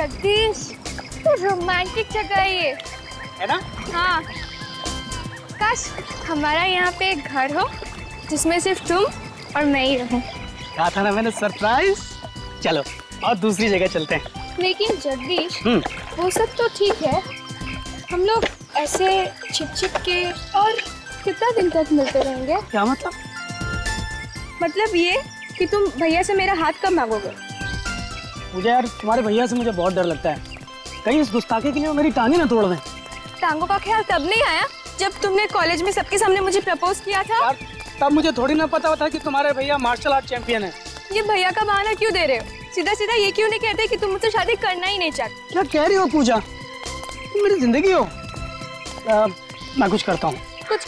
जगदीश, तो रोमांटिक जगह है ये, है ना? हाँ, काश हमारा यहाँ पे एक घर हो जिसमें सिर्फ तुम और मैं ही रहूं। कहा था ना मैंने सरप्राइज। चलो और दूसरी जगह चलते हैं। लेकिन जगदीश, वो सब तो ठीक है, हम लोग ऐसे छिप छिप के और कितना दिन तक मिलते रहेंगे? क्या मतलब? मतलब ये कि तुम भैया से मेरा हाथ कब मांगोगे? मुझे यार तुम्हारे भैया से मुझे बहुत डर लगता है, कहीं इस गुस्ताखे के लिए वो मेरी टांगे ना तोड़ दें। टांगों का ख्याल तब नहीं आया जब तुमने कॉलेज में सबके सामने मुझे प्रपोज किया था? यार तब मुझे थोड़ी ना पता होता कि तुम्हारे भैया मार्शल आर्ट चैंपियन है। ये भैया का बहाना क्यों दे रहे हो? सीधा सीधा ये क्यों नहीं कहते कि तुम मुझसे शादी करना ही नहीं चाहते? क्या कह रही हो पूजा, तुम मेरी जिंदगी हो। मैं कुछ करता हूँ। कुछ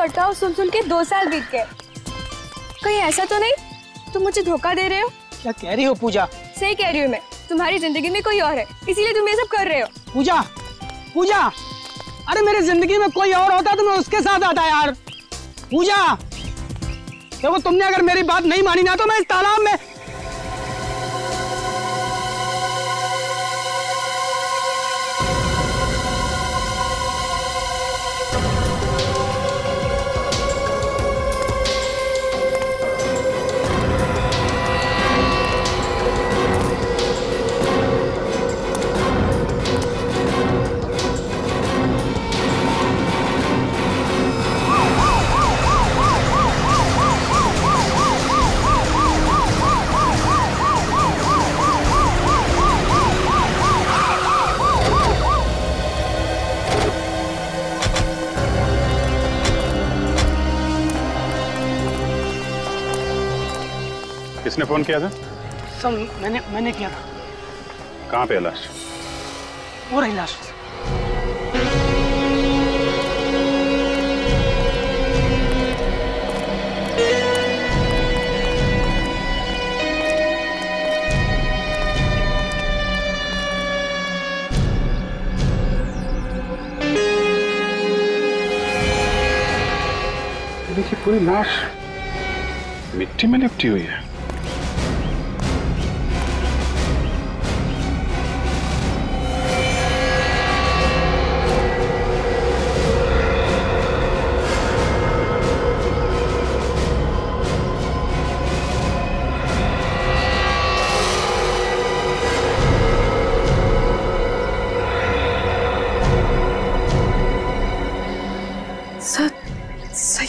करता हूँ सुन के 2 साल बीत गए। कहीं ऐसा तो नहीं तुम मुझे धोखा दे रहे हो? क्या कह रही हो पूजा? सही कह रही हूँ मैं, तुम्हारी जिंदगी में कोई और है इसीलिए तुम ये सब कर रहे हो। पूजा, पूजा, अरे मेरी जिंदगी में कोई और होता तो मैं उसके साथ आता यार। पूजा देखो, तुमने अगर मेरी बात नहीं मानी ना तो मैं इस तालाब में। किसने फोन किया था? सर मैंने किया था। कहाँ पे लाश? वो रही लाश। देखिए पूरी लाश मिट्टी में लिपटी हुई है।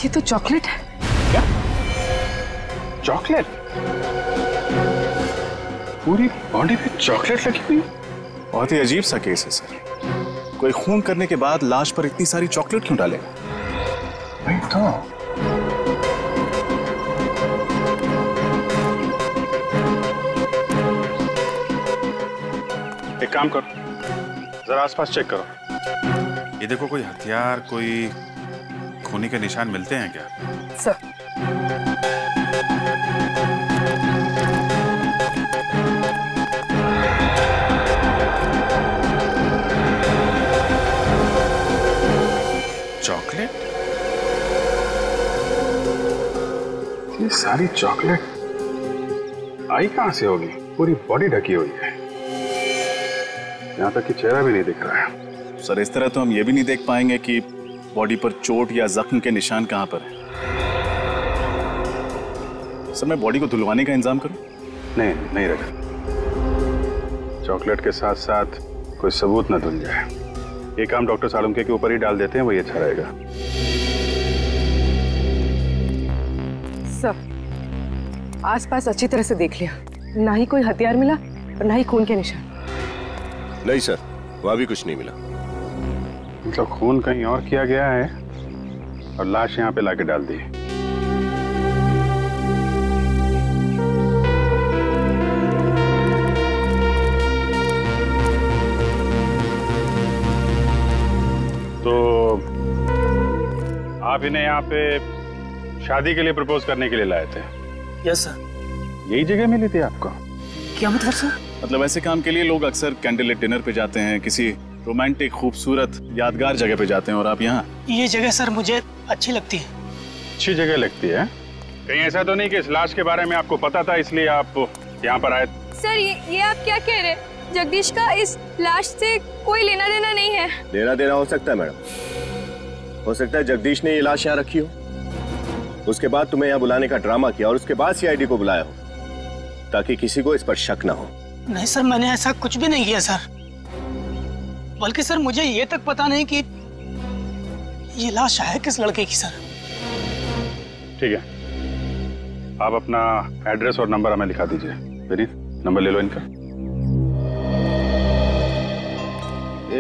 ये तो चॉकलेट है। क्या चॉकलेट? पूरी बॉडी पे चॉकलेट लगी हुई। बहुत ही अजीब सा केस है सर, कोई खून करने के बाद लाश पर इतनी सारी चॉकलेट क्यों डालेगा? नहीं तो एक काम करो, जरा आसपास चेक करो, ये देखो कोई हथियार, कोई खूनी के निशान मिलते हैं क्या? सर चॉकलेट, ये सारी चॉकलेट आई कहां से होगी? पूरी बॉडी ढकी हुई है, यहां तक कि चेहरा भी नहीं दिख रहा है। सर इस तरह तो हम ये भी नहीं देख पाएंगे कि बॉडी पर चोट या जख्म के निशान कहां पर है। सर मैं बॉडी को धुलवाने का इंतजाम करूं? नहीं नहीं रखा, चॉकलेट के साथ साथ कोई सबूत ना धुल जाए। ये काम डॉक्टर सालुंके के ऊपर ही डाल देते हैं, वही अच्छा रहेगा। सर आसपास अच्छी तरह से देख लिया, ना ही कोई हथियार मिला और ना ही खून के निशान। नहीं सर वहां भी कुछ नहीं मिला। मतलब खून कहीं और किया गया है और लाश यहाँ पे लाके डाल दी। तो आप इन्हें यहाँ पे शादी के लिए प्रपोज करने के लिए लाए थे? Yes sir. यही जगह मिली थी आपको? क्या मतलब सर? मतलब ऐसे काम के लिए लोग अक्सर कैंडललाइट डिनर पे जाते हैं, किसी रोमांटिक खूबसूरत यादगार जगह पे जाते हैं, और आप यहाँ? ये जगह सर मुझे अच्छी लगती है। अच्छी जगह लगती है? कहीं ऐसा तो नहीं कि इस लाश के बारे में आपको पता था इसलिए आप यहाँ पर आए? सर ये आप क्या कह रहे हैं? जगदीश का इस लाश से कोई लेना देना नहीं है। लेना देना हो सकता है मैडम, हो सकता है जगदीश ने ये लाश यहाँ रखी हो, उसके बाद तुम्हें यहाँ बुलाने का ड्रामा किया और उसके बाद सीआईडी को बुलाया हो ताकि किसी को इस पर शक ना हो। नहीं सर, मैंने ऐसा कुछ भी नहीं किया सर, बल्कि सर मुझे ये तक पता नहीं कि ये लाश है किस लड़के की। सर ठीक है, आप अपना एड्रेस और नंबर हमें लिखा दीजिए। विनीत, नंबर ले लो इनका।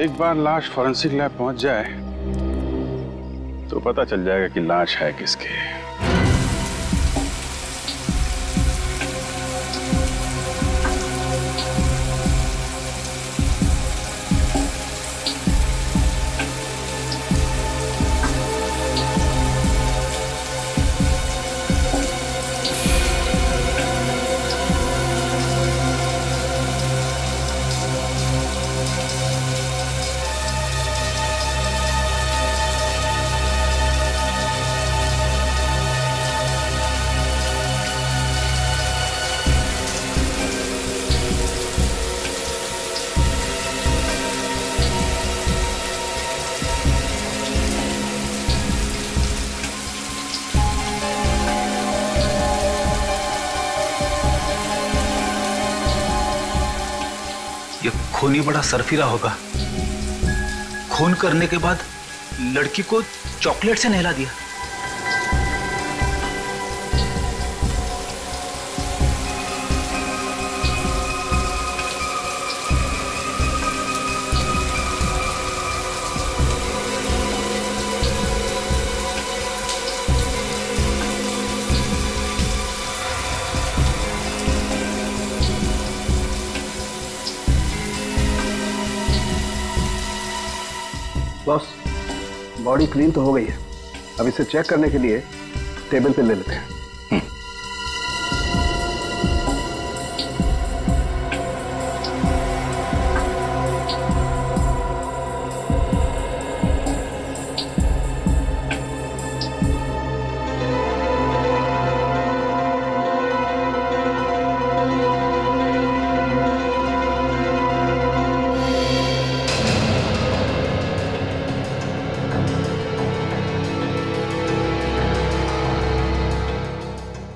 एक बार लाश फॉरेंसिक लैब पहुंच जाए तो पता चल जाएगा कि लाश है किसकी। खूनी बड़ा सरफिरा होगा, खून करने के बाद लड़की को चॉकलेट से नहला दिया। बॉस, बॉडी क्लीन तो हो गई है, अब इसे चेक करने के लिए टेबल पे ले लेते हैं।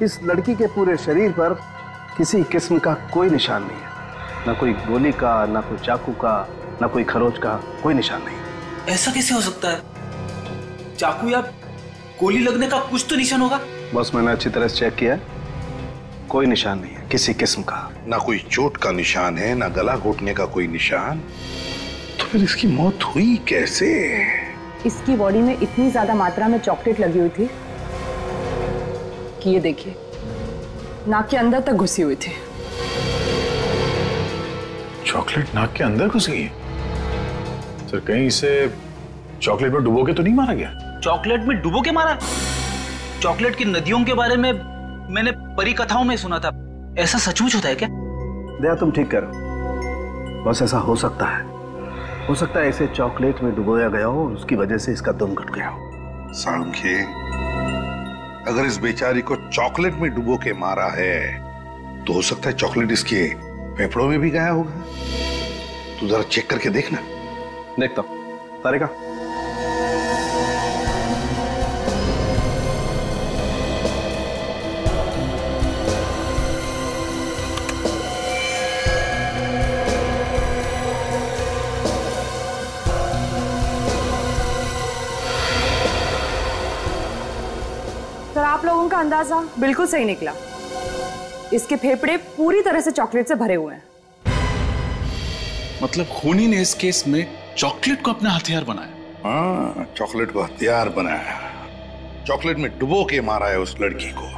इस लड़की के पूरे शरीर पर किसी किस्म का कोई निशान नहीं है, ना कोई गोली का, ना कोई चाकू का, ना कोई खरोच का, कोई निशान नहीं। ऐसा कैसे हो सकता है? चाकू या गोली लगने का कुछ तो निशान होगा। बस मैंने अच्छी तरह से चेक किया, कोई निशान नहीं है किसी किस्म का, ना कोई चोट का निशान है, ना गला घोटने का कोई निशान। तो फिर इसकी मौत हुई कैसे? इसकी बॉडी में इतनी ज्यादा मात्रा में चॉकलेट लगी हुई थी कि ये देखिए नाक के अंदर तक घुसी हुई थी। चॉकलेट नाक के अंदर घुस गई है? सर कहीं इसे चॉकलेट में डुबो के तो नहीं मारा गया? चॉकलेट में डुबो के मारा? चॉकलेट की नदियों के बारे में मैंने परी कथाओं में सुना था, ऐसा सचमुच होता है क्या? दया तुम ठीक करो, बस ऐसा हो सकता है, हो सकता है इसे चॉकलेट में डुबोया गया हो, उसकी वजह से इसका दम घुट गया हो। सांखे, अगर इस बेचारी को चॉकलेट में डुबो के मारा है तो हो सकता है चॉकलेट इसके फेफड़ों में भी गया होगा। तू जरा चेक करके देखना। देखता हूं। तारिका, आप लोगों का अंदाजा बिल्कुल सही निकला, इसके फेफड़े पूरी तरह से चॉकलेट से भरे हुए हैं। मतलब खूनी ने इस केस में चॉकलेट को अपना हथियार बनाया। हाँ, चॉकलेट को हथियार बनाया, चॉकलेट में डुबो के मारा है उस लड़की को,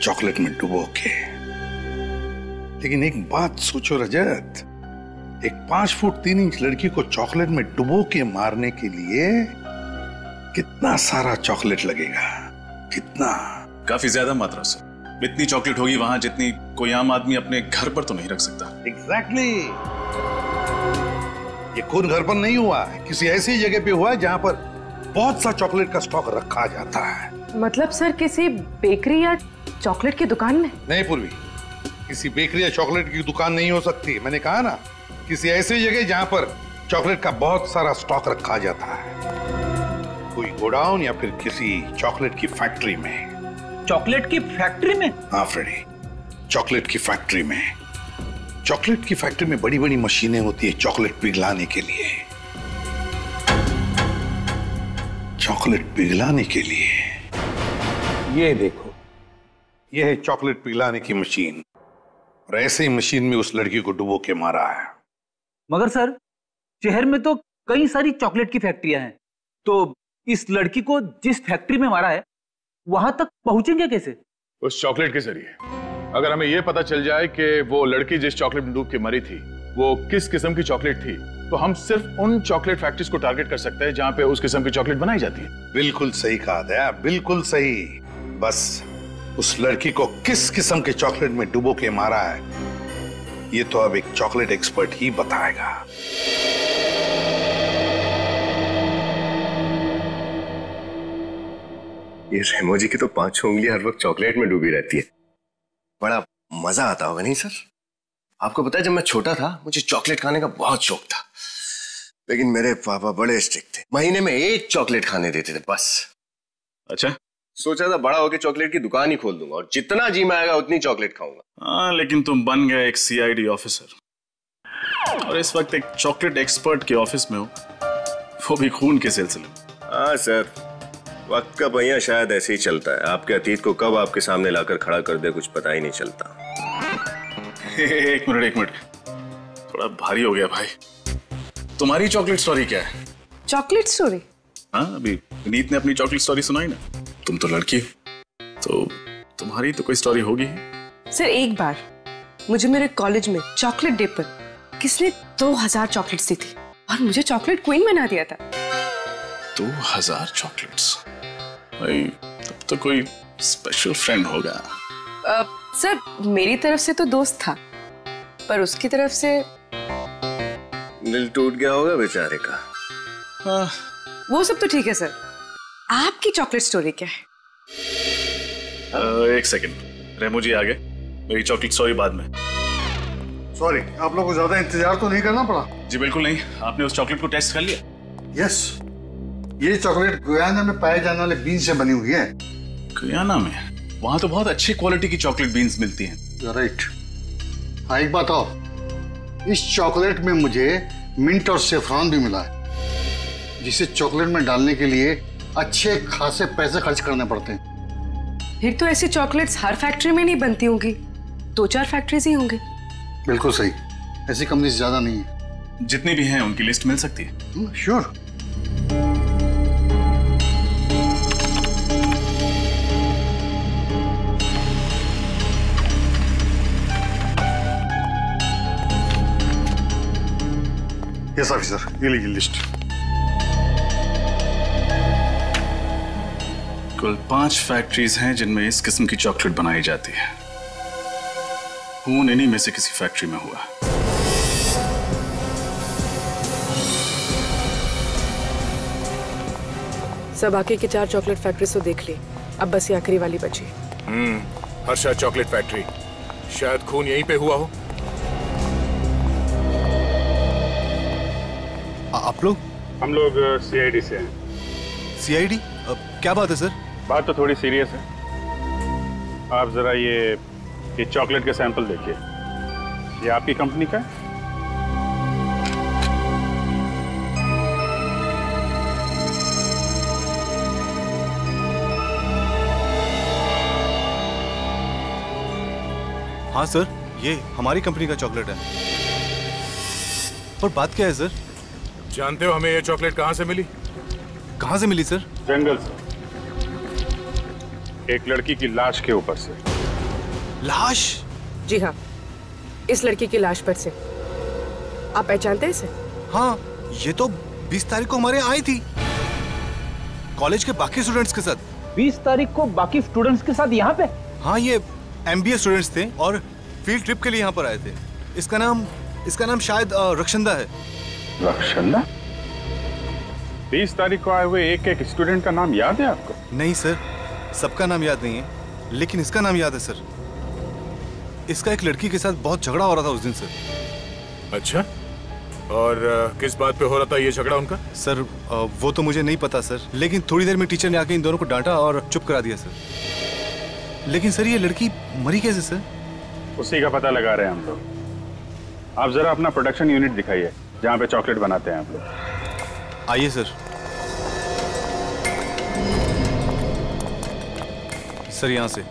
चॉकलेट में डुबो के। लेकिन एक बात सोचो रजत, एक 5 फुट 3 इंच लड़की को चॉकलेट में डुबो के मारने के लिए कितना सारा चॉकलेट लगेगा? कितना? काफी ज्यादा मात्रा सर, इतनी चॉकलेट होगी वहां जितनी कोई आम आदमी अपने घर पर तो नहीं रख सकता। एग्जैक्टली ये खून घर पर नहीं हुआ, किसी ऐसी जगह पे हुआ है जहां पर बहुत सा चॉकलेट का स्टॉक रखा जाता है। मतलब सर किसी बेकरी या चॉकलेट की दुकान में नहीं? पूर्वी, किसी बेकरी या चॉकलेट की दुकान नहीं हो सकती। मैंने कहा ना, किसी ऐसी जगह जहाँ पर चॉकलेट का बहुत सारा स्टॉक रखा जाता है, कोई गोडाउन या फिर किसी चॉकलेट की फैक्ट्री में। चॉकलेट की फैक्ट्री में? हाँ फ्रेडी, चॉकलेट की फैक्ट्री में। चॉकलेट की फैक्ट्री में बड़ी बड़ी मशीनें होती है चॉकलेट पिघलाने के लिए। चॉकलेट पिघलाने के लिए। ये देखो, यह है चॉकलेट पिघलाने की मशीन, और ऐसे ही मशीन में उस लड़की को डुबो के मारा है। मगर सर, शहर में तो कई सारी चॉकलेट की फैक्ट्रियां हैं, तो इस लड़की को जिस फैक्ट्री में मारा है वहां तक पहुंचेंगे कैसे? उस चॉकलेट के जरिए। अगर हमें यह पता चल जाए कि वो लड़की जिस चॉकलेट में डूब के मरी थी वो किस किस्म की चॉकलेट थी, तो हम सिर्फ उन चॉकलेट फैक्ट्रीज को टारगेट कर सकते हैं जहां पे उस किस्म की चॉकलेट बनाई जाती है। बिल्कुल सही कहा दया, बिल्कुल सही। बस उस लड़की को किस किस्म के चॉकलेट में डुबो के मारा है ये तो अब एक चॉकलेट एक्सपर्ट ही बताएगा। ये रेमो जी की तो पांचों उंगलियां हर वक्त चॉकलेट में डूबी रहती है। बड़ा मजा आता होगा नहीं सर? आपको पता है जब मैं छोटा था मुझे चॉकलेट खाने का बहुत शौक था, लेकिन मेरे पापा बड़े स्ट्रिक्ट थे। महीने में एक चॉकलेट खाने देते थे बस। अच्छा, सोचा था बड़ा होकर चॉकलेट की दुकान ही खोल दूंगा और जितना जी में आएगा उतनी चॉकलेट खाऊंगा। लेकिन तुम बन गए एक CID ऑफिसर, और इस वक्त एक चॉकलेट एक्सपर्ट के ऑफिस में हो, वो भी खून के सिलसिले में। हाँ सर, वक्त का पहिया शायद ऐसे ही चलता है। आपके अतीत को कब आपके सामने लाकर खड़ा कर दे कुछ पता ही नहीं चलता। एक मिनट, थोड़ा भारी हो गया भाई। तुम्हारी चॉकलेट स्टोरी क्या है? Chocolate story? हाँ, अभी नीत ने अपनी चॉकलेट स्टोरी सुनाई ना। तुम तो लड़की हो तो तुम्हारी तो कोई स्टोरी होगी। सर, एक बार मुझे मेरे कॉलेज में चॉकलेट डे पर किसने 2000 चॉकलेट्स दी थी और मुझे चॉकलेट क्वीन बना दिया था। 2000 चॉकलेट्स? भाई तब तो कोई स्पेशल फ्रेंड होगा। सर, मेरी तरफ से तो दोस्त था, पर उसकी तरफ से दिल टूट गया होगा बेचारे का। वो सब तो ठीक है सर, आपकी चॉकलेट स्टोरी क्या है? एक सेकंड, रेमो जी आ गए, मेरी चॉकलेट स्टोरी बाद में। सॉरी, आप लोगों को ज्यादा इंतजार तो नहीं करना पड़ा? जी बिल्कुल नहीं। आपने उस चॉकलेट को टेस्ट कर लिया? यस, ये चॉकलेट गुयाना में पाए जाने वाले बीन से बनी हुई है। गुयाना में? वहाँ तो बहुत अच्छी क्वालिटी की चॉकलेट बीन्स मिलती हैं। राइट। हाँ, एक बात और, इस चॉकलेट में मुझे मिंट और सेफ्रॉन भी मिला है, जिसे चॉकलेट में डालने के लिए अच्छे खासे पैसे खर्च करने पड़ते हैं। फिर तो ऐसी चॉकलेट्स हर फैक्ट्री में नहीं बनती होंगी, 2-4 फैक्ट्रीज ही होंगी। बिल्कुल सही, ऐसी कंपनी ज्यादा नहीं है। जितनी भी हैं उनकी लिस्ट मिल सकती है? श्योर। यस ऑफिसर, ये लीजिए लिस्ट। कुल 5 फैक्ट्रीज हैं जिनमें इस किस्म की चॉकलेट बनाई जाती है। खून इन्हीं में से किसी फैक्ट्री में हुआ। सब आगे की 4 चॉकलेट फैक्ट्रीज तो देख ली, अब बस ये आखिरी वाली बची। हर्षा चॉकलेट फैक्ट्री, शायद खून यहीं पे हुआ हो। आप लोग? हम लोग CID से हैं। CID? क्या बात है सर? बात तो थोड़ी सीरियस है। आप जरा ये चॉकलेट का सैंपल देखिए। ये आपकी कंपनी का है? हाँ सर, ये हमारी कंपनी का चॉकलेट है। पर बात क्या है सर? जानते हो हमें ये चॉकलेट कहाँ से मिली? कहाँ से मिली सर? जंगल से, एक लड़की की लाश के ऊपर से। लाश? जी हाँ, इस लड़की की लाश पर से। आप पहचानते हैं इसे? हाँ, ये तो 20 तारीख को हमारे आई थी कॉलेज के बाकी स्टूडेंट्स के साथ। 20 तारीख को बाकी स्टूडेंट्स के साथ यहाँ पे? हाँ, ये MBA स्टूडेंट्स थे और फील्ड ट्रिप के लिए यहाँ पर आए थे। इसका नाम शायद रक्षंदा है। रक्षंदा? 20 तारीख को आए हुए एक एक स्टूडेंट का नाम याद है आपको? नहीं सर, सबका नाम याद नहीं है, लेकिन इसका नाम याद है सर। इसका एक लड़की के साथ बहुत झगड़ा हो रहा था उस दिन से। अच्छा, और किस बात पे हो रहा था ये झगड़ा उनका? सर वो तो मुझे नहीं पता सर, लेकिन थोड़ी देर में टीचर ने आके इन दोनों को डांटा और चुप करा दिया सर। लेकिन सर ये लड़की मरी कैसे सर? उसी का पता लगा रहे हैं हम लोग। आप जरा अपना प्रोडक्शन यूनिट दिखाइए जहाँ पे चॉकलेट बनाते हैं आप लोग। आइए सर। सर यहाँ से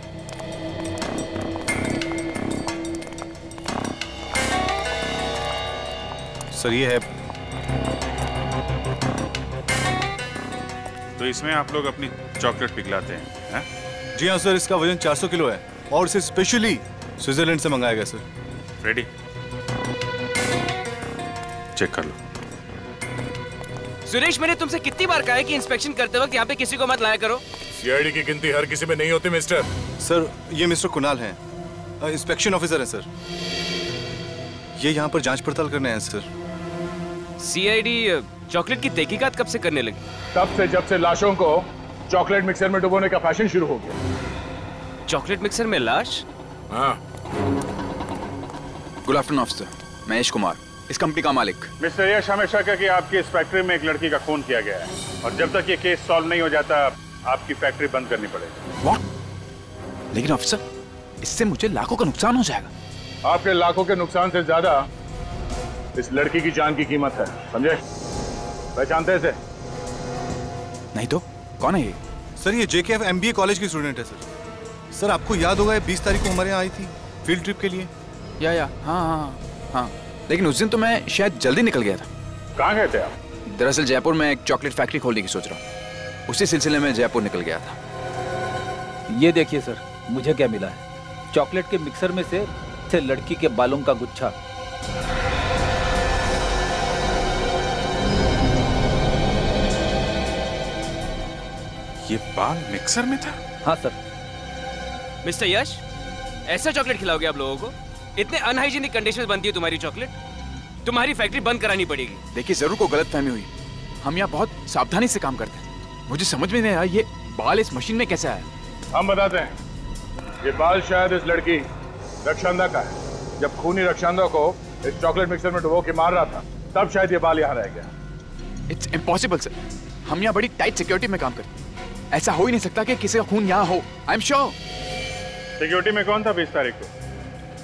सर ये है। तो इसमें आप लोग अपनी चॉकलेट पिघलाते हैं है? जी हाँ सर, इसका वजन 400 किलो है और इसे स्पेशली स्विट्जरलैंड से मंगाया गया सर। रेडी, चेक कर लो। सुरेश मैंने तुमसे कितनी बार कहा है कि इंस्पेक्शन करते वक्त यहाँ पे किसी को मत लाया करो। सीआईडी की गिनती हर किसी में नहीं होती मिस्टर। सर ये मिस्टर कुणाल हैं, इंस्पेक्शन ऑफिसर हैं सर। ये यहाँ पर जांच पड़ताल करने आए हैं सर। सीआईडी चॉकलेट की तहकीकात कब से करने लगी? तब से जब से लाशों को चॉकलेट मिक्सर में डुबोने का फैशन शुरू हो गया। चॉकलेट मिक्सर में लाश? हाँ। गुड आफ्टरनून ऑफिसर, मैं यश कुमार, इस कंपनी का मालिक। मिस्टर यश, हमेशा कि आपकी इस फैक्ट्री में एक लड़की का खून किया गया है और जब तक ये केस सॉल्व नहीं हो जाता आपकी फैक्ट्री बंद करनी पड़ेगी। व्हाट? लेकिन ऑफिसर इससे मुझे लाखों का नुकसान हो जाएगा। आपके लाखों के नुकसान से ज्यादा इस लड़की की जान की कीमत है, समझे? पहचानते हैं इसे? नहीं तो कौन है ये? सर ये जेके एमबीए कॉलेज की स्टूडेंट है सर। सर आपको याद होगा 20 तारीख को हमारे यहाँ आई थी फील्ड ट्रिप के लिए। या हाँ। लेकिन उस दिन तो मैं शायद जल्दी निकल गया था। कहाँ गए थे आप? दरअसल जयपुर में एक चॉकलेट फैक्ट्री खोलने की सोच रहा हूँ, उसी सिलसिले में जयपुर निकल गया था। ये देखिए सर मुझे क्या मिला है। चॉकलेट के मिक्सर में से लड़की के बालों का गुच्छा। ये बाल मिक्सर में था? हाँ सर। मिस्टर यश, ऐसा चॉकलेट खिलाओगे आप लोगों को? इतने अनहाइजीनिक कंडीशन में बनती है तुम्हारी चॉकलेट, तुम्हारी फैक्ट्री बंद करानी पड़ेगी। देखिए जरूर को गलतफहमी हुई, हम यहाँ बहुत सावधानी से काम करते हैं। मुझे समझ में नहीं आया ये बाल इस मशीन में कैसे आया। हम बताते हैं, ये बाल शायद इस लड़की रक्षांदा का है। जब खूनी रक्षांदा को इस चॉकलेट मिक्सर में डुबो के मार रहा था तब शायद ये बाल यहाँ रह गया। इट्स इम्पॉसिबल सर, हम यहाँ बड़ी टाइट सिक्योरिटी में काम करते हैं, ऐसा हो ही नहीं सकता कि किसी का खून यहाँ हो। I am sure. सिक्योरिटी में कौन था 20 तारीख को?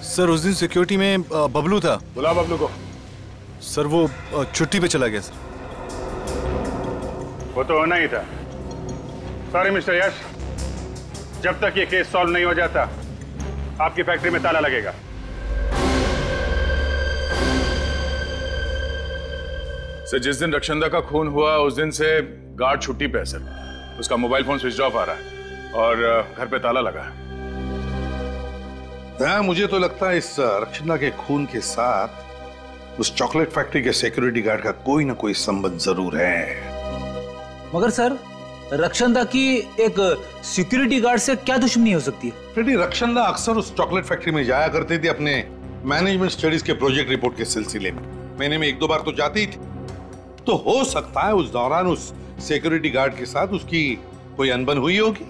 सर उस दिन सिक्योरिटी में बबलू था। बुला बबलू को। सर वो छुट्टी पे चला गया सर। वो तो होना ही था। सॉरी मिस्टर यश, जब तक ये केस सॉल्व नहीं हो जाता आपकी फैक्ट्री में ताला लगेगा। सर जिस दिन रक्षांदा का खून हुआ उस दिन से गार्ड छुट्टी पे है सर। उसका मोबाइल फोन स्विच ऑफ आ रहा है और घर पे ताला लगा है। मुझे तो लगता है इस रक्षांदा के खून के साथ उस चॉकलेट फैक्ट्री के सिक्योरिटी गार्ड का कोई ना कोई संबंध जरूर है। मगर सर रक्षांदा की एक सिक्योरिटी गार्ड से क्या दुश्मनी हो सकती है? फ्रेडी, रक्षांदा अक्सर उस चॉकलेट फैक्ट्री में जाया करती थी अपने मैनेजमेंट स्टडीज के प्रोजेक्ट रिपोर्ट के सिलसिले में। महीने में 1-2 बार तो जाती थी, तो हो सकता है उस दौरान उस सिक्योरिटी गार्ड के साथ उसकी कोई अनबन हुई होगी।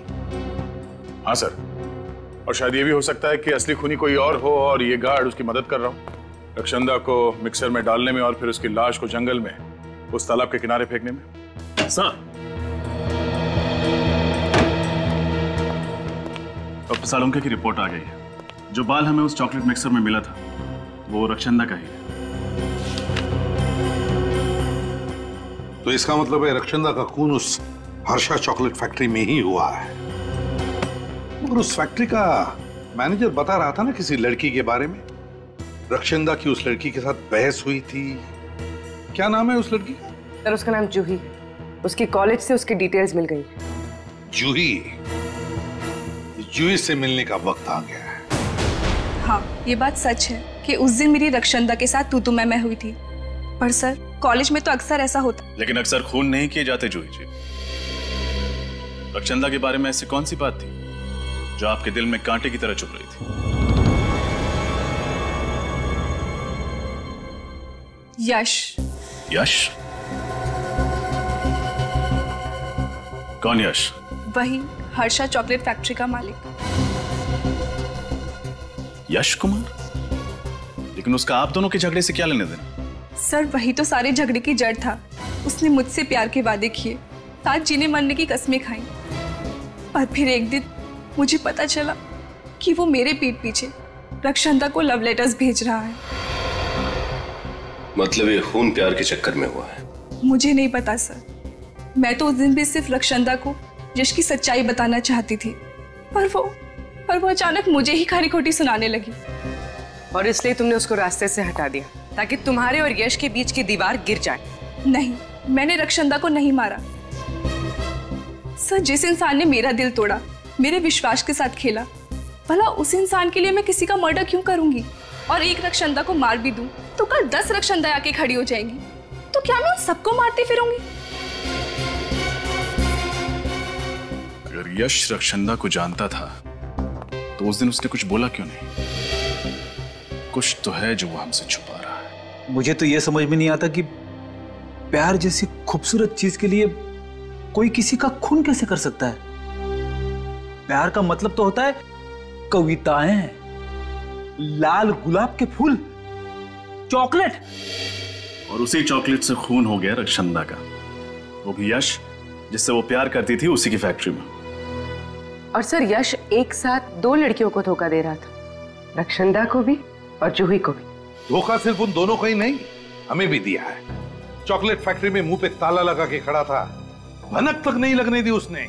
हाँ सर, और शायद ये भी हो सकता है कि असली खूनी कोई और हो और ये गार्ड उसकी मदद कर रहा हो। रक्षांदा को मिक्सर में डालने में और फिर उसकी लाश को जंगल में उस तालाब के किनारे फेंकने में। सर अब सालोंके की रिपोर्ट आ गई है। जो बाल हमें उस चॉकलेट मिक्सर में मिला था वो रक्षांदा का ही है। तो इसका मतलब है रक्षांदा का खून उस हर्षा चॉकलेट फैक्ट्री में ही हुआ है। मगर उस फैक्ट्री का मैनेजर बता रहा था ना किसी लड़की के बारे में। रक्षांदा की उस लड़की के साथ बहस हुई थी। क्या नाम है उस लड़की का? सर उसका नाम जूही। उसकी कॉलेज से उसकी डिटेल्स मिल गई। जूही से मिलने का वक्त आ गया है। हाँ ये बात सच है कि उस दिन मेरी रक्षांदा के साथ तू मैं हुई थी, पर सर कॉलेज में तो अक्सर ऐसा होता है। लेकिन अक्सर खून नहीं किए जाते जूही जी। रक्षांदा के बारे में ऐसी कौन सी बात थी जो आपके दिल में कांटे की तरह चुभ रही थी? यश। कौन यश? वही हर्षा चॉकलेट फैक्ट्री का मालिक। यश कुमार? लेकिन उसका आप दोनों के झगड़े से क्या लेने देना? सर वही तो सारे झगड़े की जड़ था। उसने मुझसे प्यार के वादे किए, साथ जीने मरने की कस्में खाई, पर फिर एक दिन मुझे पता चला कि वो मेरे पीठ पीछे रक्षांदा को लव लेटर्स भेज रहा है। मतलब ये खून प्यार के चक्कर में हुआ है? मुझे नहीं पता सर, मैं तो उस दिन भी सिर्फ रक्षांदा को यश की सच्चाई बताना चाहती थी, पर वो अचानक मुझे ही खरी खोटी सुनाने लगी। और इसलिए तुमने उसको रास्ते से हटा दिया ताकि तुम्हारे और यश के बीच की दीवार गिर जाए? नहीं, मैंने रक्षांदा को नहीं मारा सर। जिस इंसान ने मेरा दिल तोड़ा, मेरे विश्वास के साथ खेला, भला उस इंसान के लिए मैं किसी का मर्डर क्यों करूंगी? और एक रक्षांदा को मार भी दूं तो कल 10 रक्षांदा आके खड़ी हो जाएंगी, तो क्या मैं उन सबको मारती फिरूंगी? अगर यश रक्षांदा को जानता था तो उस दिन उसने कुछ बोला क्यों नहीं? कुछ तो है जो वो हमसे छुपा रहा है। मुझे तो यह समझ में नहीं आता कि प्यार जैसी खूबसूरत चीज के लिए कोई किसी का खून कैसे कर सकता है? प्यार का मतलब तो होता है कविताएं, लाल गुलाब के फूल, चॉकलेट। और उसी चॉकलेट से खून हो गया रक्षांदा का, वो भी यश जिससे वो प्यार करती थी, उसी की फैक्ट्री में। और सर यश एक साथ 2 लड़कियों को धोखा दे रहा था, रक्षांदा को भी और जूही को भी। धोखा सिर्फ उन दोनों को ही नहीं, हमें भी दिया है। चॉकलेट फैक्ट्री में मुंह पे ताला लगा के खड़ा था, भनक तक नहीं लगने दी उसने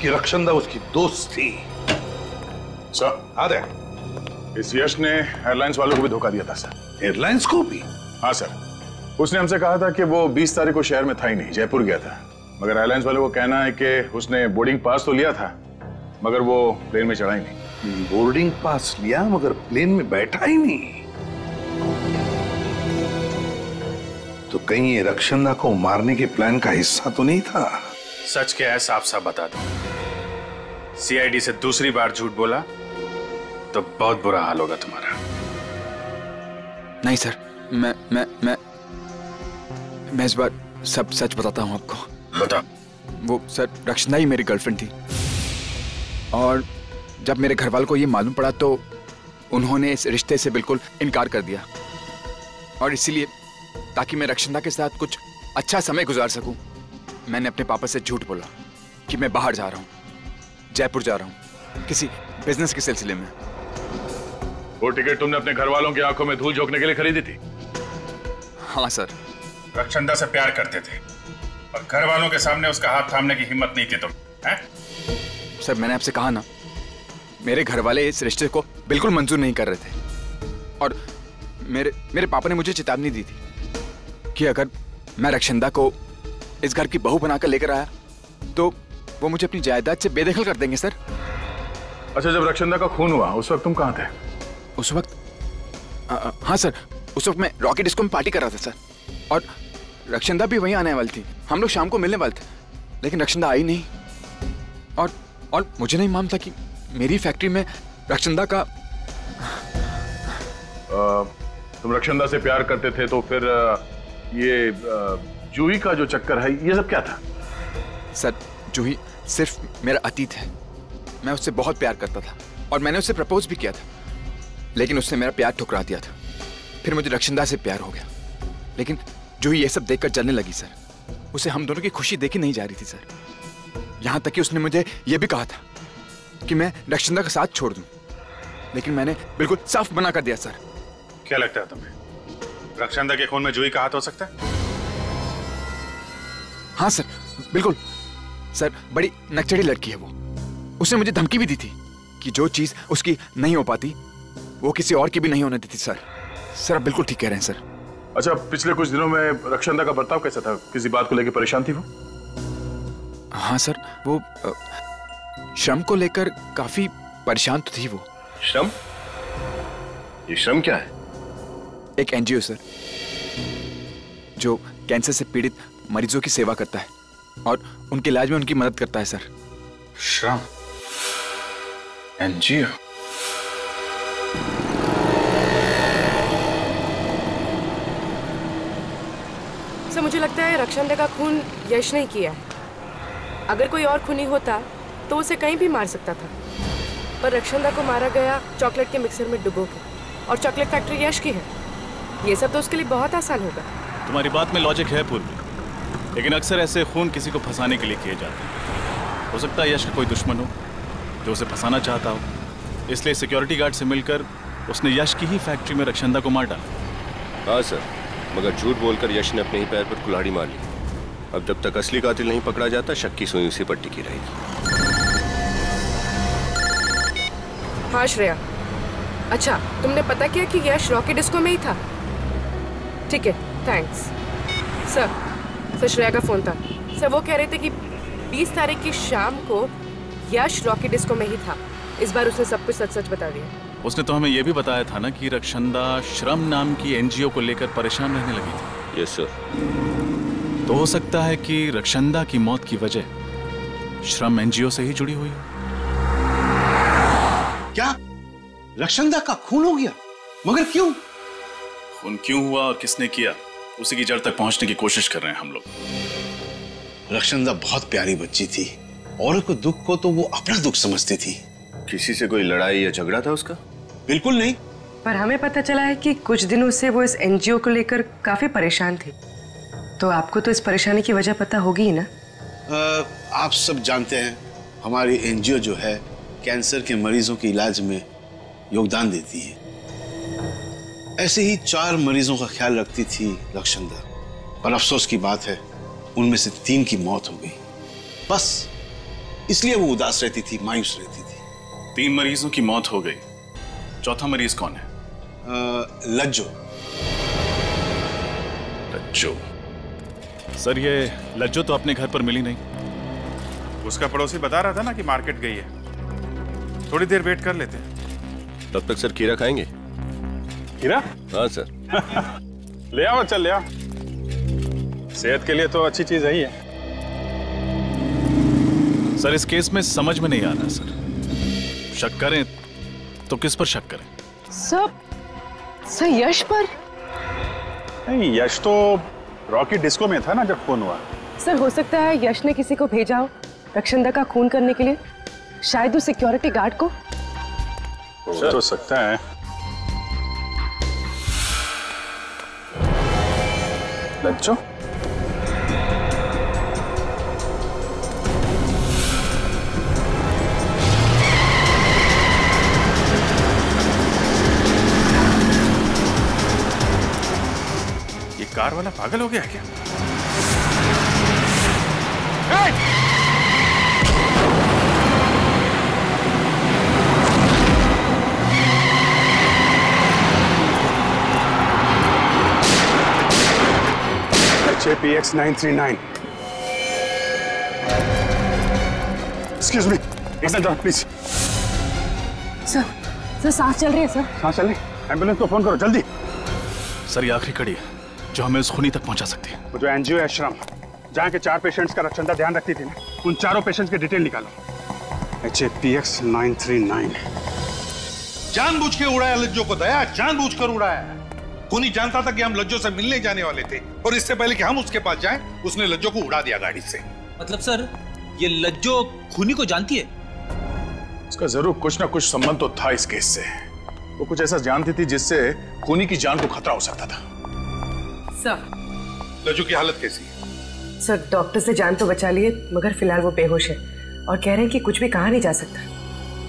कि रक्षांदा उसकी दोस्त थी। सर आ दे, इस यश ने एयरलाइंस वालों को भी धोखा दिया था सर। एयरलाइंस को भी? हाँ सर, उसने हमसे कहा था कि वो 20 तारीख को शहर में था ही नहीं, जयपुर गया था। मगर एयरलाइंस वालों को कहना है कि उसने बोर्डिंग पास तो लिया था मगर वो प्लेन में चढ़ा ही नहीं। बोर्डिंग पास लिया मगर प्लेन में बैठा ही नहीं, तो कहीं ये रक्षांदा को मारने के प्लान का हिस्सा तो नहीं था? सच क्या है साफ साफ बता दो, सीआईडी से दूसरी बार झूठ बोला तो बहुत बुरा हाल होगा तुम्हारा। नहीं सर, मैं इस बार सब सच बताता हूँ आपको। बता। वो सर रक्षांदा ही मेरी गर्लफ्रेंड थी, और जब मेरे घरवालों को ये मालूम पड़ा तो उन्होंने इस रिश्ते से बिल्कुल इनकार कर दिया, और इसीलिए ताकि मैं रक्षांदा के साथ कुछ अच्छा समय गुजार सकूं, मैंने अपने पापा से झूठ बोला कि मैं बाहर जा रहा हूं, जयपुर जा रहा हूं किसी बिजनेस के सिलसिले में। वो टिकट तुमने अपने घर वालों की आंखों में धूल झोंकने के लिए खरीदी थी? हाँ सर। रक्षांदा से प्यार करते थे और घर वालों के सामने उसका हाथ थामने की हिम्मत नहीं थी तुम, हैं? सर मैंने आपसे कहा ना, मेरे घर वाले इस रिश्ते को बिल्कुल मंजूर नहीं कर रहे थे, और मेरे पापा ने मुझे चेतावनी दी थी कि अगर मैं रक्षांदा को इस घर की बहू बनाकर लेकर आया तो वो मुझे अपनी जायदाद से बेदखल कर देंगे सर। अच्छा, जब रक्षांदा का खून हुआ उस वक्त तुम कहाँ थे? उस वक्त हाँ सर, उस वक्त मैं रॉकेट डिस्को में पार्टी कर रहा था सर, और रक्षांदा भी वहीं आने वाली थी, हम लोग शाम को मिलने वाले थे, लेकिन रक्षांदा आई नहीं, और मुझे नहीं मालूम था कि मेरी फैक्ट्री में रक्षांदा का। तुम रक्षांदा से प्यार करते थे तो फिर ये जूही का जो चक्कर है ये सब क्या था? सर जूही सिर्फ मेरा अतीत है, मैं उससे बहुत प्यार करता था और मैंने उससे प्रपोज भी किया था, लेकिन उसने मेरा प्यार ठुकरा दिया था, फिर मुझे रक्षांदा से प्यार हो गया। लेकिन जूही ये सब देखकर जलने लगी सर, उसे हम दोनों की खुशी देखी नहीं जा रही थी सर, यहाँ तक कि उसने मुझे ये भी कहा था कि मैं रक्षांदा का साथ छोड़ दूँ, लेकिन मैंने बिल्कुल साफ मना कर दिया सर। क्या लगता है तुम्हें रक्षांदा के खून में जूही का हाथ हो सकता है? हाँ सर बिल्कुल सर, बड़ी नकचढ़ी लड़की है वो, उसने मुझे धमकी भी दी थी कि जो चीज उसकी नहीं हो पाती वो किसी और की भी नहीं होने देती सर। सर आप बिल्कुल ठीक कह रहे हैं सर। अच्छा, पिछले कुछ दिनों में रक्षांदा का बर्ताव कैसा था? किसी बात को लेकर परेशान थी वो? हाँ सर, वो श्रम को लेकर काफी परेशान तो थी वो। श्रम? ये श्रम क्या है? एक एनजीओ सर, जो कैंसर से पीड़ित मरीजों की सेवा करता है और उनके इलाज में उनकी मदद करता है सर। श्रम एनजीओ? सर मुझे लगता है रक्षांदा का खून यश नहीं किया है, अगर कोई और खूनी होता तो उसे कहीं भी मार सकता था। पर रक्षंदा को मारा गया चॉकलेट के मिक्सर में डुबो के, और चॉकलेट फैक्ट्री यश की है। ये सब तो उसके लिए बहुत आसान होगा। तुम्हारी बात में लॉजिक है पूर्वी, लेकिन अक्सर ऐसे खून किसी को फंसाने के लिए किए जाते हैं। हो सकता है यश का कोई दुश्मन हो जो उसे फंसाना चाहता हो, इसलिए सिक्योरिटी गार्ड से मिलकर उसने यश की ही फैक्ट्री में रक्षंदा को मार डाला। हाँ सर, मगर झूठ बोलकर यश ने अपने ही पैर पर कुल्हाड़ी मार ली। अब जब तक असली कातिल नहीं पकड़ा जाता, शक की सुई उसी पर टिकी रहेगी। हाँ श्रेया, अच्छा तुमने पता किया कि यश रॉकी डिस्को में ही था? ठीक है, थैंक्स सर। श्रेया का फोन था सर, वो कह रहे थे कि 20 तारीख की शाम को यश रॉकी डिस्को में ही था। इस बार उसने सब कुछ सच सच बता दिया। उसने तो हमें ये भी बताया था ना कि रक्षंदा श्रम नाम की एनजीओ को लेकर परेशान रहने लगी थी। Yes sir. तो हो सकता है कि रक्षंदा की मौत की वजह श्रम एनजीओ से ही जुड़ी हुई है। क्या रक्षंदा का खून हो गया? मगर क्यों? खून क्यों हुआ और किसने किया, उसी की जड़ तक पहुंचने की कोशिश कर रहे हैं हम लोग। रक्षंदा बहुत प्यारी बच्ची थी, औरों के दुख को तो वो अपना दुख समझती थी। किसी से कोई लड़ाई या झगड़ा था उसका? बिल्कुल नहीं। पर हमें पता चला है कि कुछ दिनों से वो इस एनजीओ को लेकर काफी परेशान थी, तो आपको तो इस परेशानी की वजह पता होगी ही ना? आप सब जानते हैं हमारी एनजीओ जो है कैंसर के मरीजों के इलाज में योगदान देती है। ऐसे ही 4 मरीजों का ख्याल रखती थी रक्षंदा, पर अफसोस की बात है उनमें से 3 की मौत हो गई। बस इसलिए वो उदास रहती थी, मायूस रहती थी। 3 मरीजों की मौत हो गई, चौथा मरीज कौन है? लज्जो। लज्जो सर, ये लज्जो तो अपने घर पर मिली नहीं। उसका पड़ोसी बता रहा था ना कि मार्केट गई है, थोड़ी देर वेट कर लेते हैं। तब तक सर खीरा खाएंगे? खीरा? हाँ सर। ले आओ, चल ले आओ, सेहत के लिए तो अच्छी चीज है ही है। सर इस केस में समझ में नहीं आ रहा सर, शक करें तो किस पर शक करें? सर यश पर नहीं, यश तो रॉकी डिस्को में था ना जब खून हुआ। सर हो सकता है यश ने किसी को भेजा हो रक्षंदा का खून करने के लिए, शायद उस सिक्योरिटी गार्ड को। हो सकता है। लज्जो, ये कार वाला पागल हो गया क्या? JPX 939. Excuse me. Excuse me, please. Sir सांस चल रही है सर। सांस चल रही? एम्बुलेंस को फोन करो जल्दी। सर ये आखिरी कड़ी है जो हमें उस खूनी तक पहुंचा सकती है। वो जो एनजीओ आश्रम जहाँ के 4 पेशेंट्स का रक्षंदा ध्यान रखती थी ना, उन 4 पेशेंट्स के डिटेल निकालो। HAPX 939। जानबूझ के उड़ाया लज्जो को दया, जानबूझ कर उड़ाया। खूनी जानता था कि हम लज्जो से मिलने जाने वाले थे, और इससे पहले कि हम उसके पास जाएं, उसने लज्जो को उड़ा दिया गाड़ी से। मतलब सर ये लज्जो खूनी को जानती है? उसका जरूर कुछ ना कुछ संबंध तो था इस केस से। वो कुछ ऐसा जानती थी जिससे खूनी की जान को खतरा हो सकता था। सर लज्जो की हालत कैसी है? सर डॉक्टर से जान तो बचा लिए, मगर फिलहाल वो बेहोश है और कह रहे हैं कि कुछ भी कहा नहीं जा सकता।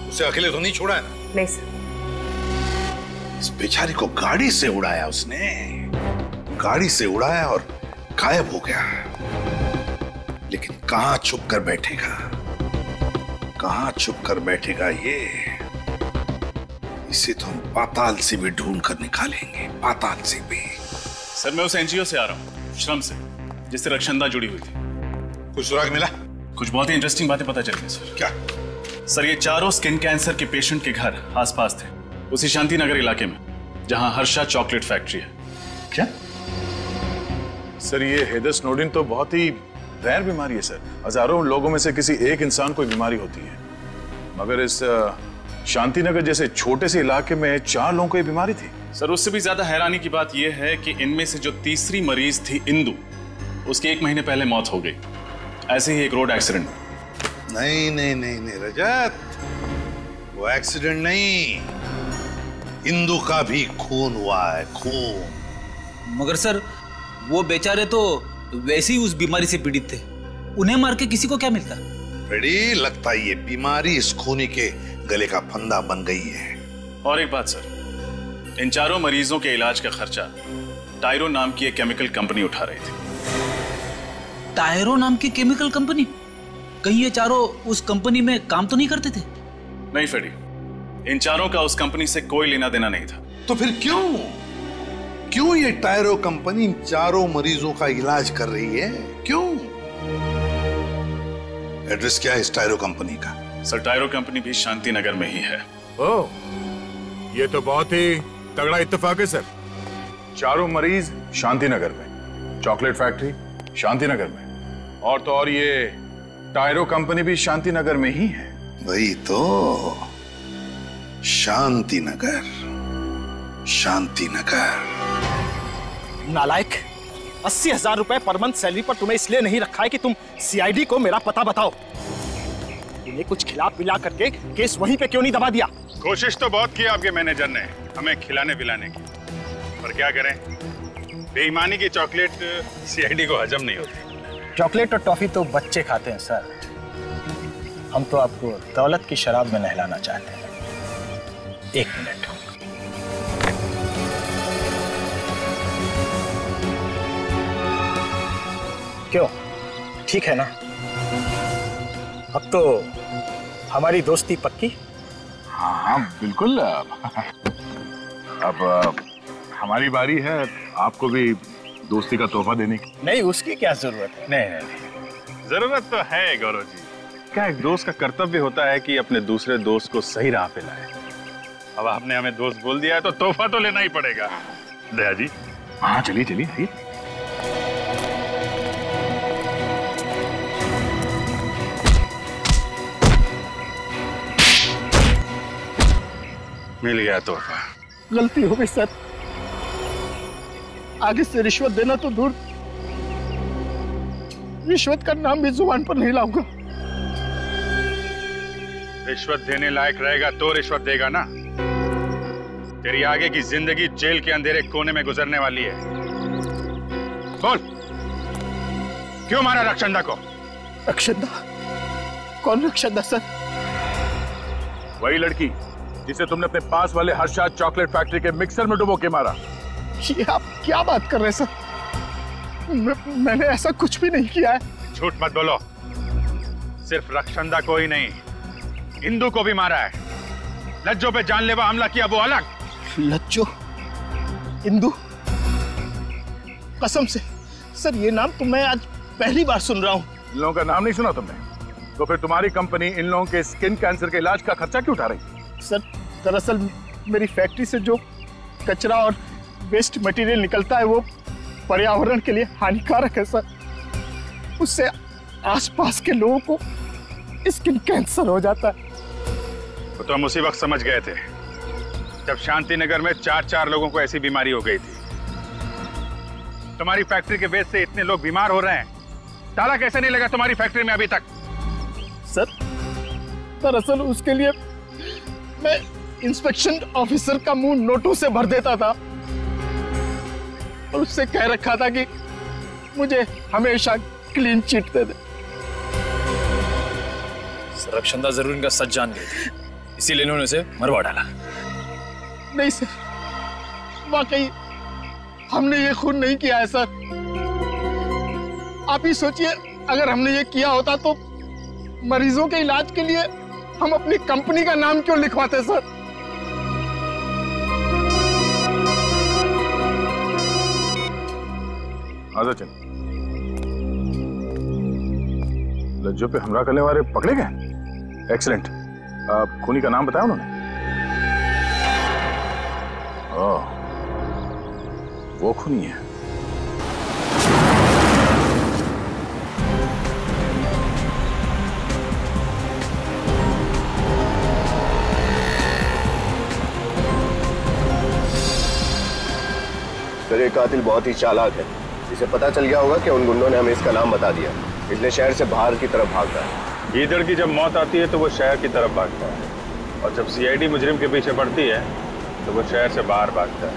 उसे अकेले तो नहीं छोड़ा है? नहीं सर। इस बेचारी को गाड़ी से उड़ाया उसने, गाड़ी से उड़ाया और गायब हो गया। लेकिन कहां छुप कर बैठेगा, कहां छुप कर बैठेगा ये? इसे तो हम पाताल से भी ढूंढ कर निकालेंगे, पाताल से भी। सर मैं उस एनजीओ से आ रहा हूं, श्रम से, जिससे रक्षंदा जुड़ी हुई थी। कुछ सुराग मिला? कुछ बहुत ही इंटरेस्टिंग बातें पता चली सर। क्या? सर ये 4 स्किन कैंसर के पेशेंट के घर आसपास थे, उसी शांति नगर इलाके में जहां हर्षा चॉकलेट फैक्ट्री है। क्या सर? ये हेदर स्नोडिन तो बहुत ही भयानक बीमारी है सर। हजारों लोगों में से किसी एक इंसान को बीमारी होती है, मगर इस शांति नगर जैसे छोटे से इलाके में 4 लोगों को ये बीमारी थी सर। उससे भी ज्यादा हैरानी की बात यह है कि इनमें से जो तीसरी मरीज थी इंदू, उसकी 1 महीने पहले मौत हो गई, ऐसे ही एक रोड एक्सीडेंट। नहीं नहीं नहीं नहीं रजत, वो एक्सीडेंट नहीं, इंदु का भी खून हुआ है, खून। मगर सर वो बेचारे तो वैसे ही उस बीमारी से पीड़ित थे, उन्हें मार के किसी को क्या मिलता? बड़ी लगता है ये बीमारी इस खूनी के गले का फंदा बन गई है। और एक बात सर, इन चारों मरीजों के इलाज का खर्चा टायरो नाम की एक केमिकल कंपनी उठा रही थी। टायरो नाम की केमिकल कंपनी? कहीं ये चारों उस कंपनी में काम तो नहीं करते थे? नहीं फेडी, इन चारों का उस कंपनी से कोई लेना देना नहीं था। तो फिर क्यों क्यों ये टायरो कंपनी इन चारों मरीजों का इलाज कर रही है? क्यों? एड्रेस क्या है इस टायरो कंपनी का? सर टायरो कंपनी भी शांति नगर में ही है। ओह, ये तो बहुत ही तगड़ा इत्तेफाक है सर। चारों मरीज शांति नगर में, चॉकलेट फैक्ट्री शांति नगर में, और तो और ये टायरो कंपनी भी शांति नगर में ही है। वही तो, शांति नगर, शांति नगर। नालायक, 80,000 रुपए पर मंथ सैलरी पर तुम्हें इसलिए नहीं रखा है कि तुम सीआईडी को मेरा पता बताओ। तुम्हें कुछ खिला पिला करके केस वहीं पे क्यों नहीं दबा दिया? कोशिश तो बहुत की आपके मैनेजर ने हमें खिलाने पिलाने की, पर क्या करें, बेईमानी की चॉकलेट सीआईडी को हजम नहीं होती। चॉकलेट और टॉफी तो बच्चे खाते हैं सर, हम तो आपको दौलत की शराब में नहलाना चाहते हैं। एक मिनट, क्यों, ठीक है ना? अब तो हमारी दोस्ती पक्की? हाँ बिल्कुल। अब हमारी बारी है आपको भी दोस्ती का तोहफा देने की। नहीं, उसकी क्या जरूरत है? नहीं। जरूरत तो है गौरव जी, क्या एक दोस्त का कर्तव्य होता है कि अपने दूसरे दोस्त को सही राह पे लाए। अब आपने हमें दोस्त बोल दिया है तो तोहफा तो लेना ही पड़ेगा। दया जी, हाँ चलिए चलिए। मिल गया तोहफा। गलती हो गई सर, आगे से रिश्वत देना तो दूर, रिश्वत का नाम भी जुबान पर नहीं लाऊंगा। रिश्वत देने लायक रहेगा तो रिश्वत देगा ना, तेरी आगे की जिंदगी जेल के अंधेरे कोने में गुजरने वाली है। बोल, क्यों मारा रक्षंदा को? रक्षंदा? कौन रक्षंदा सर? वही लड़की जिसे तुमने अपने पास वाले हर्षा चॉकलेट फैक्ट्री के मिक्सर में डुबो के मारा। आप क्या बात कर रहे हैं सर, मैंने ऐसा कुछ भी नहीं किया है। झूठ मत बोलो, सिर्फ रक्षंदा को ही नहीं, इंदु को भी मारा है। लज्जो पे जानलेवा हमला किया वो अलग। लज्जो, इंदु, कसम से सर ये नाम तो मैं आज पहली बार सुन रहा हूँ। इन लोगों का नाम नहीं सुना तुमने? तो फिर तुम्हारी कंपनी इन लोगों के स्किन कैंसर के इलाज का खर्चा क्यों उठा रही? सर दरअसल मेरी फैक्ट्री से जो कचरा और वेस्ट मटेरियल निकलता है वो पर्यावरण के लिए हानिकारक है सर, उससे आसपास के लोगों को स्किन कैंसर हो जाता है। तो हम उसी वक्त समझ गए थे जब शांति नगर में 4-4 लोगों को ऐसी बीमारी हो गई थी। तुम्हारी फैक्ट्री के वेस्ट से इतने लोग बीमार हो रहे हैं, ताला कैसे नहीं लगा तुम्हारी फैक्ट्री में अभी तक? सर दरअसल उसके लिए मैं इंस्पेक्शन ऑफिसर का मुंह नोटों से भर देता था और उससे कह रखा था कि मुझे हमेशा क्लीन चिट दे दे। रक्षंदा जरूर इनका सच जान गई थी, इसीलिए इन्होंने उसे मरवा डाला। नहीं सर, वाकई हमने ये खून नहीं किया है सर। आप ही सोचिए अगर हमने ये किया होता तो मरीजों के इलाज के लिए हम अपनी कंपनी का नाम क्यों लिखवाते सर? लज्जो पे हमला करने वाले पकड़े गए। एक्सीलेंट। आप खूनी का नाम बताया उन्होंने? ओह, वो खूनी है। तेरे कातिल बहुत ही चालाक है, इसे पता चल गया होगा कि उन गुंडों ने हमें इसका नाम बता दिया, इसलिए शहर से बाहर की तरफ भागता है। गीदड़ की जब मौत आती है तो वो शहर की तरफ भागता है। और जब सीआईडी मुजरिम के पीछे पड़ती है तो वो शहर से बाहर भागता है।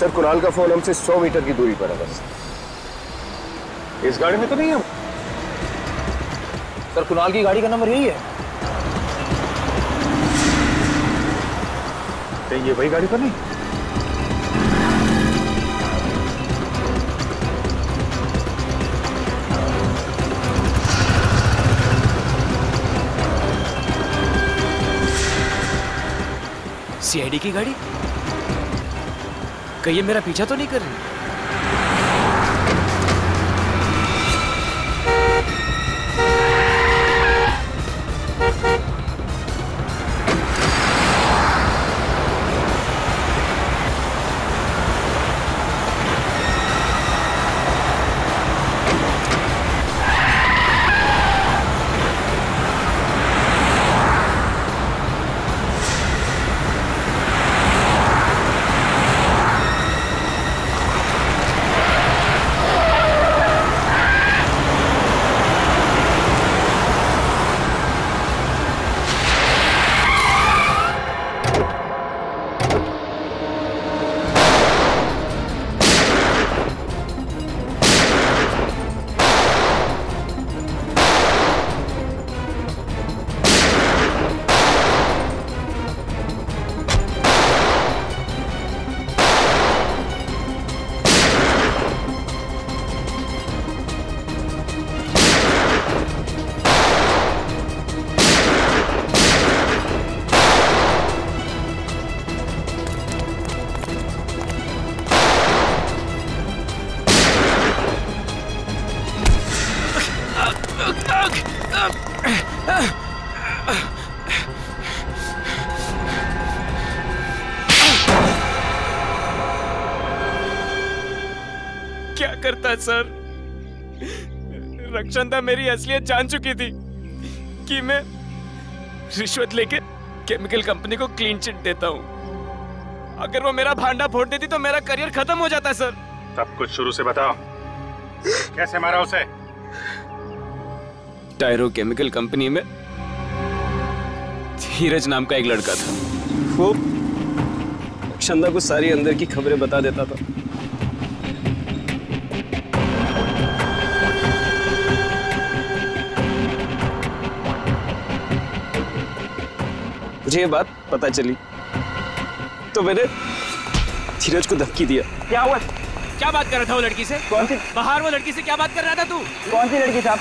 सर कुणाल का फोन हमसे 100 मीटर की दूरी पर है। बस इस गाड़ी में तो नहीं है। सर कुणाल की गाड़ी का नंबर यही है। ये वही गाड़ी तो नहीं? सीआईडी की गाड़ी? कहीं ये मेरा पीछा तो नहीं कर रही? सर रक्षांदा मेरी असलियत जान चुकी थी कि मैं रिश्वत लेके केमिकल कंपनी को क्लीन चिट देता हूं। अगर वो मेरा भांडा फोड़ देती तो मेरा करियर खत्म हो जाता। सर सब कुछ शुरू से बताओ, कैसे मारा उसे? टायरो केमिकल कंपनी में धीरज नाम का एक लड़का था, वो रक्षांदा को सारी अंदर की खबरें बता देता था। मुझे ये बात पता चली तो मैंने धीरज को धमकी दिया। क्या हुआ? क्या बात कर रहा था वो लड़की से? कौन सी? बाहर वो लड़की से क्या बात कर रहा था तू? कौन सी लड़की साहब?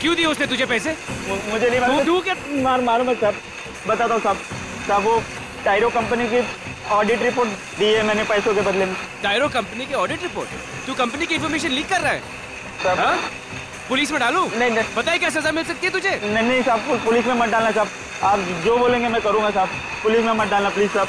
क्यों दिए उसने तुझे पैसे? मुझे नहीं मालूम। तू क्या मारो मत साहब, बताता हूँ साहब। साहब वो टायरो कंपनी की ऑडिट रिपोर्ट दी है मैंने पैसों के बदले में। टायरो कंपनी की ऑडिट रिपोर्ट? तू कंपनी की इन्फॉर्मेशन लीक कर रहा है? पुलिस में डालूं? नहीं नहीं। बताइए क्या सजा मिल सकती है तुझे? नहीं नहीं साहब, पुलिस में मत डालना साहब। आप जो बोलेंगे मैं करूंगा साहब, पुलिस में मत डालना प्लीज साहब।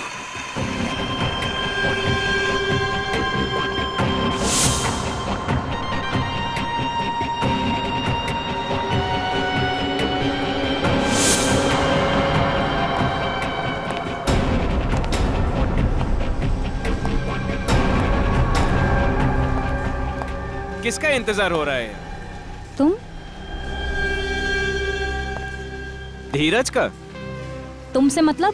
किसका इंतजार हो रहा है? तुम धीरज का? तुमसे मतलब?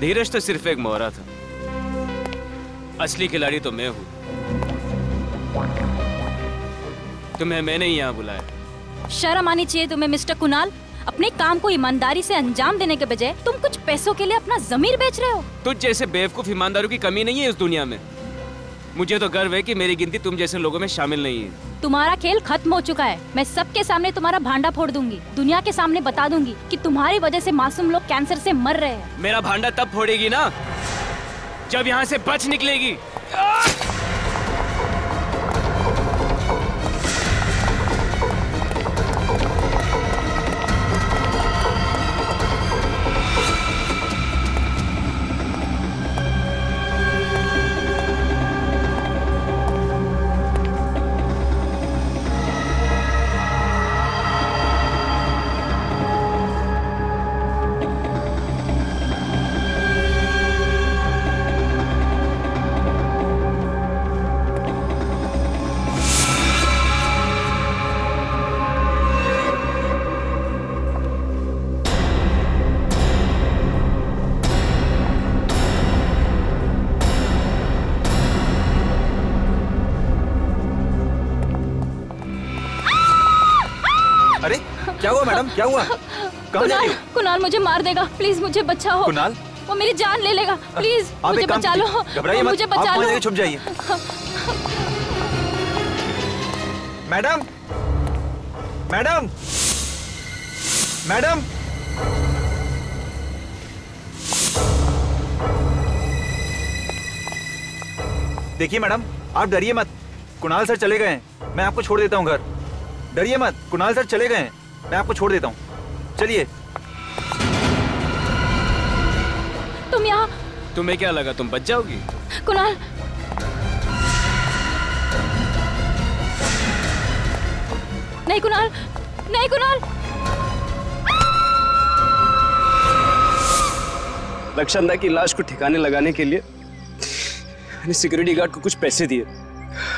धीरज तो सिर्फ एक मोहरा था, असली खिलाड़ी तो मैं हूं। तुम्हें मैंने ही यहाँ बुलाया। शर्म आनी चाहिए तुम्हें मिस्टर कुणाल। अपने काम को ईमानदारी से अंजाम देने के बजाय तुम कुछ पैसों के लिए अपना जमीर बेच रहे हो। तुझ जैसे बेवकूफ ईमानदारों की कमी नहीं है इस दुनिया में। मुझे तो गर्व है कि मेरी गिनती तुम जैसे लोगों में शामिल नहीं है। तुम्हारा खेल खत्म हो चुका है। मैं सबके सामने तुम्हारा भांडा फोड़ दूंगी। दुनिया के सामने बता दूंगी कि तुम्हारी वजह से मासूम लोग कैंसर से मर रहे हैं। मेरा भांडा तब फोड़ेगी ना जब यहाँ से बच निकलेगी। क्या हुआ मैडम, क्या हुआ? कुणाल, कुणाल मुझे मार देगा, प्लीज मुझे बचाओ। कुणाल वो मेरी जान ले लेगा, प्लीज मुझे बचा लो। घबराइए मत, मुझे बचा लो, छुप जाइए। मैडम, मैडम, मैडम, देखिए मैडम, आप डरिए मत, कुणाल सर चले गए हैं, मैं आपको छोड़ देता हूँ घर। डरिए मत, कुणाल सर चले गए हैं, मैं आपको छोड़ देता हूँ, चलिए। तुम यहाँ, तुम्हें क्या लगा तुम बच जाओगी? कुणाल, नहीं कुणाल, नहीं कुणाल। रक्षांदा की लाश को ठिकाने लगाने के लिए मैंने सिक्योरिटी गार्ड को कुछ पैसे दिए।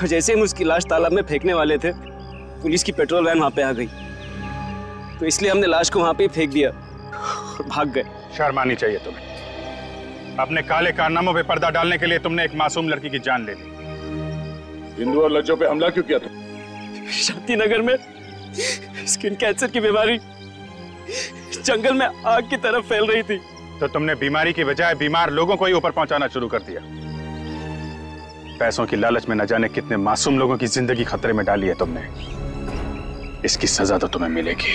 जैसे हम उसकी लाश तालाब में फेंकने वाले थे, पुलिस की पेट्रोल वैन वहाँ पे आ गई, तो इसलिए हमने लाश को वहाँ पे फेंक दिया और भाग गए। शर्मानी चाहिए तुम्हें, अपने काले कारनामों पे पर्दा डालने के लिए तुमने एक मासूम लड़की की जान ले ली। इंदू और लज्जो पे हमला क्यों किया तुम? शांति नगर में स्किन कैंसर की बीमारी जंगल में आग की तरफ फैल रही थी, तो तुमने बीमारी की बजाय बीमार लोगों को ही ऊपर पहुंचाना शुरू कर दिया। पैसों की लालच में न जाने कितने मासूम लोगों की जिंदगी खतरे में डाली है तुमने। इसकी सजा तो तुम्हें मिलेगी,